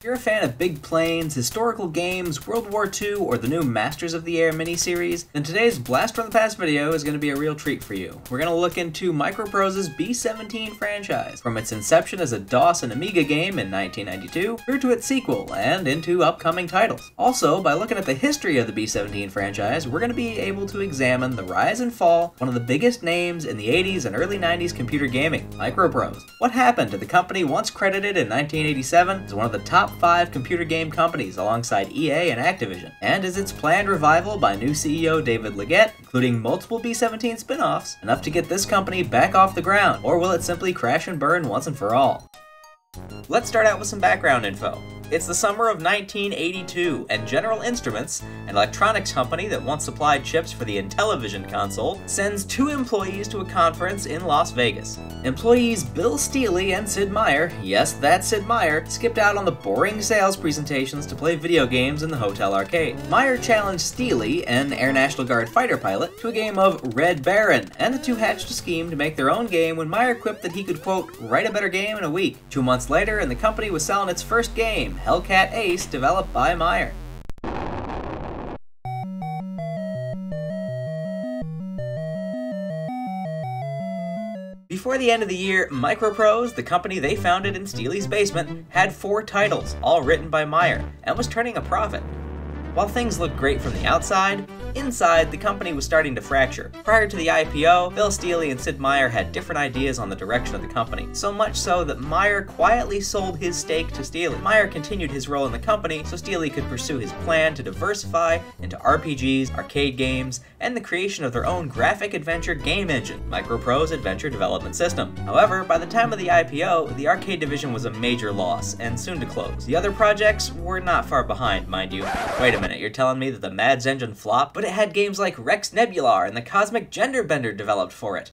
If you're a fan of big planes, historical games, World War II, or the new Masters of the Air miniseries, then today's Blast from the Past video is going to be a real treat for you. We're going to look into MicroProse's B-17 franchise, from its inception as a DOS and Amiga game in 1992, through to its sequel, and into upcoming titles. Also, by looking at the history of the B-17 franchise, we're going to be able to examine the rise and fall, one of the biggest names in the 80s and early 90s computer gaming, MicroProse. What happened to the company once credited in 1987 as one of the top 5 computer game companies alongside EA and Activision, and is its planned revival by new CEO David Lagettie, including multiple B-17 spin-offs, enough to get this company back off the ground, or will it simply crash and burn once and for all? Let's start out with some background info. It's the summer of 1982, and General Instruments, an electronics company that once supplied chips for the Intellivision console, sends two employees to a conference in Las Vegas. Employees Bill Stealey and Sid Meier, yes, that's Sid Meier, skipped out on the boring sales presentations to play video games in the hotel arcade. Meier challenged Stealey, an Air National Guard fighter pilot, to a game of Red Baron, and the two hatched a scheme to make their own game when Meier quipped that he could, quote, write a better game in a week. 2 months later, and the company was selling its first game, Hellcat Ace, developed by Meier. Before the end of the year, MicroProse, the company they founded in Stealey's basement, had 4 titles, all written by Meier, and was turning a profit. While things looked great from the outside, inside, the company was starting to fracture. Prior to the IPO, Bill Stealey and Sid Meier had different ideas on the direction of the company, so much so that Meier quietly sold his stake to Stealey. Meier continued his role in the company so Stealey could pursue his plan to diversify into RPGs, arcade games, and the creation of their own graphic adventure game engine, MicroProse Adventure Development System. However, by the time of the IPO, the arcade division was a major loss and soon to close. The other projects were not far behind, mind you. Wait a minute, you're telling me that the Mads engine flopped? But it had games like Rex Nebular and the Cosmic Gender Bender developed for it.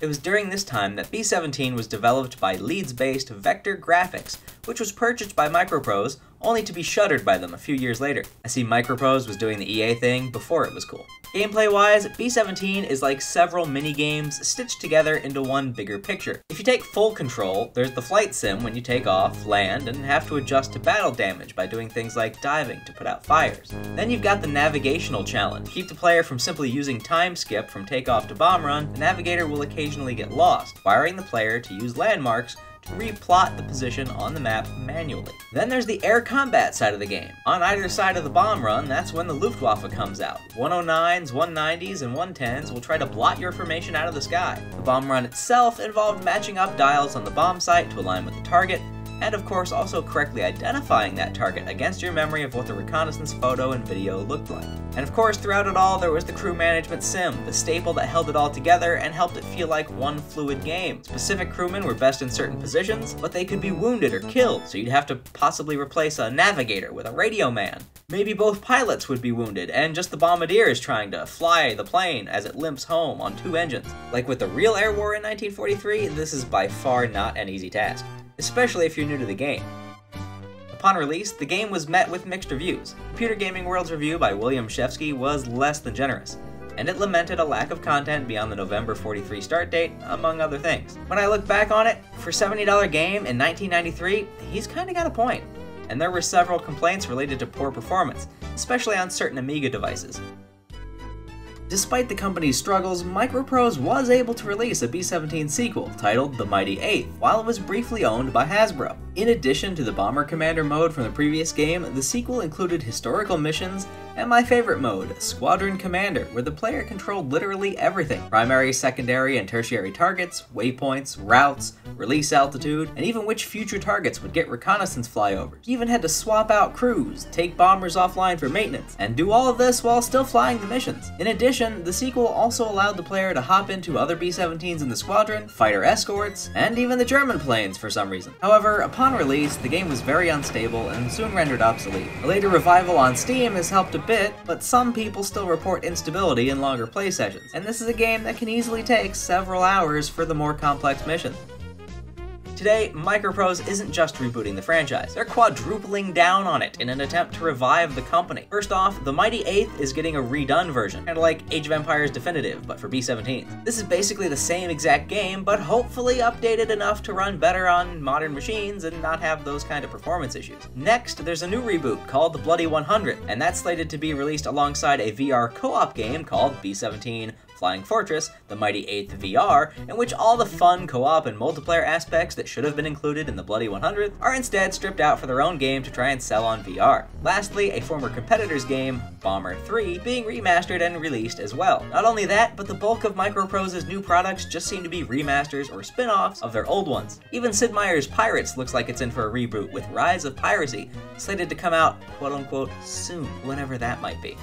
It was during this time that B-17 was developed by Leeds-based Vector Graphics, which was purchased by MicroProse, only to be shuttered by them a few years later. I see MicroProse was doing the EA thing before it was cool. Gameplay-wise, B-17 is like several mini-games stitched together into one bigger picture. If you take full control, there's the flight sim when you take off, land, and have to adjust to battle damage by doing things like diving to put out fires. Then you've got the navigational challenge. Keep the player from simply using time skip from takeoff to bomb run, the navigator will occasionally get lost, requiring the player to use landmarks replot the position on the map manually. Then there's the air combat side of the game. On either side of the bomb run, that's when the Luftwaffe comes out. 109s, 190s, and 110s will try to blot your formation out of the sky. The bomb run itself involved matching up dials on the bomb site to align with the target, and of course also correctly identifying that target against your memory of what the reconnaissance photo and video looked like. And of course, throughout it all, there was the crew management sim, the staple that held it all together and helped it feel like one fluid game. Specific crewmen were best in certain positions, but they could be wounded or killed, so you'd have to possibly replace a navigator with a radio man. Maybe both pilots would be wounded, and just the bombardier is trying to fly the plane as it limps home on 2 engines. Like with the real air war in 1943, this is by far not an easy task, especially if you're new to the game. Upon release, the game was met with mixed reviews. Computer Gaming World's review by William Shevsky was less than generous, and it lamented a lack of content beyond the November 43 start date, among other things. When I look back on it, for a $70 game in 1993, he's kinda got a point. And there were several complaints related to poor performance, especially on certain Amiga devices. Despite the company's struggles, MicroProse was able to release a B-17 sequel, titled The Mighty Eighth, while it was briefly owned by Hasbro. In addition to the Bomber Commander mode from the previous game, the sequel included historical missions and my favorite mode, Squadron Commander, where the player controlled literally everything. Primary, secondary, and tertiary targets, waypoints, routes, release altitude, and even which future targets would get reconnaissance flyovers. You even had to swap out crews, take bombers offline for maintenance, and do all of this while still flying the missions. In addition, the sequel also allowed the player to hop into other B-17s in the squadron, fighter escorts, and even the German planes for some reason. However, upon release, the game was very unstable and soon rendered obsolete. A later revival on Steam has helped a bit, but some people still report instability in longer play sessions, and this is a game that can easily take several hours for the more complex missions. Today, MicroProse isn't just rebooting the franchise, they're quadrupling down on it in an attempt to revive the company. First off, The Mighty Eighth is getting a redone version, kind of like Age of Empires Definitive, but for B-17. This is basically the same exact game, but hopefully updated enough to run better on modern machines and not have those kind of performance issues. Next, there's a new reboot called The Bloody 100, and that's slated to be released alongside a VR co-op game called B-17 Flying Fortress, The Mighty Eighth VR, in which all the fun co-op and multiplayer aspects that should have been included in the Bloody 100 are instead stripped out for their own game to try and sell on VR. Lastly, a former competitor's game, Bomber 3, being remastered and released as well. Not only that, but the bulk of MicroProse's new products just seem to be remasters or spin-offs of their old ones. Even Sid Meier's Pirates looks like it's in for a reboot, with Rise of Piracy slated to come out quote-unquote soon, whenever that might be.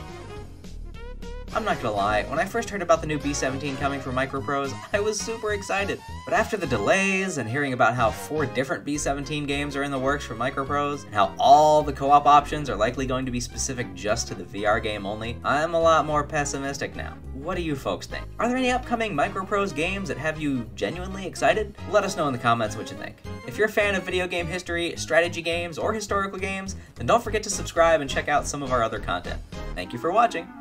I'm not gonna lie, when I first heard about the new B-17 coming from MicroProse, I was super excited. But after the delays and hearing about how 4 different B-17 games are in the works for MicroProse, and how all the co-op options are likely going to be specific just to the VR game only, I'm a lot more pessimistic now. What do you folks think? Are there any upcoming MicroProse games that have you genuinely excited? Let us know in the comments what you think. If you're a fan of video game history, strategy games, or historical games, then don't forget to subscribe and check out some of our other content. Thank you for watching!